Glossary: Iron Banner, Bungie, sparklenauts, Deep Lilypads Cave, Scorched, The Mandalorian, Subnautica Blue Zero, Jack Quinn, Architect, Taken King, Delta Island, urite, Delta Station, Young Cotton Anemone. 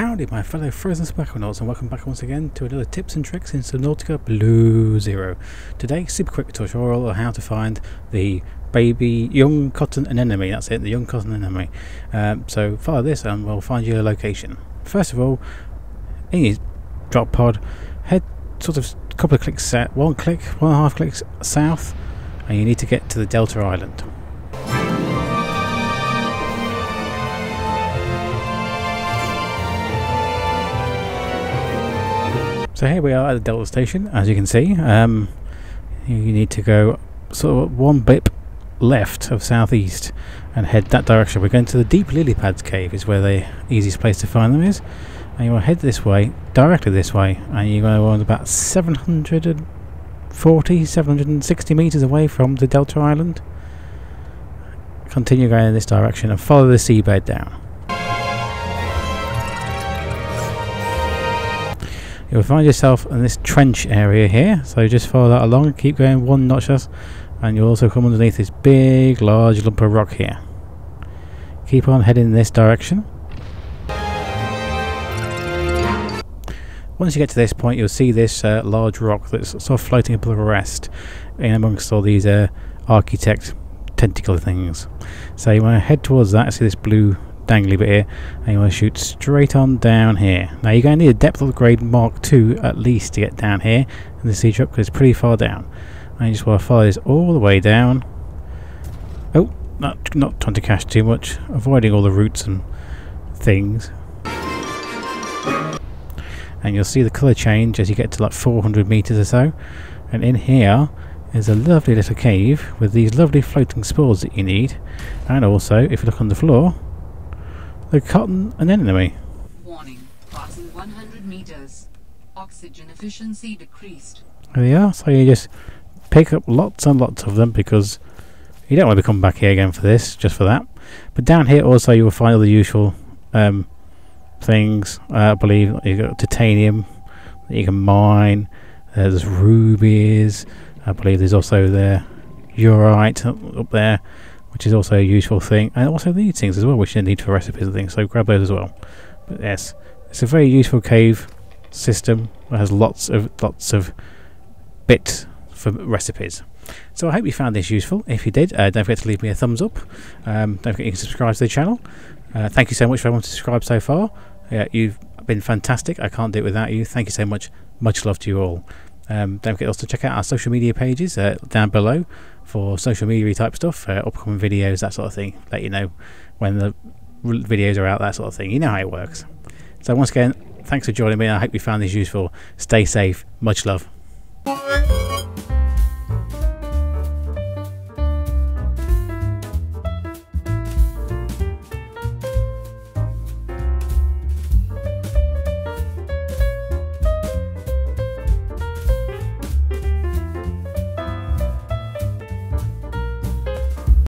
Howdy my fellow frozen sparklenauts, and welcome back once again to another tips and tricks in Subnautica Blue Zero. Today, super quick tutorial on how to find the young cotton anemone. That's it, the young cotton anemone. So follow this and we'll find your location. First of all, in your drop pod, head sort of a couple of clicks, one and a half clicks south, and you need to get to the Delta Island. So here we are at the Delta Station, as you can see. You need to go sort of one bit left of southeast and head that direction. We're going to the Deep Lilypads Cave, is where the easiest place to find them is. And you want to head this way, directly this way, and you're going to want about 740, 760 metres away from the Delta Island. Continue going in this direction and follow the seabed down. You'll find yourself in this trench area here, so just follow that along, keep going one notch less, and you'll also come underneath this big large lump of rock here. Keep on heading in this direction. Once you get to this point, you'll see this large rock that's sort of floating above the rest, in amongst all these architect tentacle things. So you want to head towards that, see this blue dangly bit here, and you want to shoot straight on down here. Now you're going to need a depth of grade Mark II at least to get down here and the sea drop, because it's pretty far down. And you just want to follow this all the way down. Oh, not trying to cache too much, avoiding all the roots and things. And you'll see the colour change as you get to like 400 metres or so. And in here is a lovely little cave with these lovely floating spores that you need. And also, if you look on the floor, the cotton anemone. Warning, passing 100 meters. Oxygen efficiency decreased. There they are, so you just pick up lots and lots of them, because you don't want to come back here again for this, just for that. But down here also you will find all the usual things. I believe you've got titanium that you can mine, there's rubies, I believe there's also the urite up there, which is also a useful thing, and also these things as well, which you need for recipes and things, so grab those as well. But yes, it's a very useful cave system that has lots of bits for recipes. So I hope you found this useful. If you did, don't forget to leave me a thumbs up. Don't forget you can subscribe to the channel. Thank you so much for everyone to subscribe so far. You've been fantastic. I can't do it without you. Thank you so much. Much love to you all. Don't forget also to check out our social media pages down below for social media type stuff, upcoming videos, that sort of thing. Let you know when the videos are out, that sort of thing. You know how it works. So once again, thanks for joining me. I hope you found this useful. Stay safe. Much love.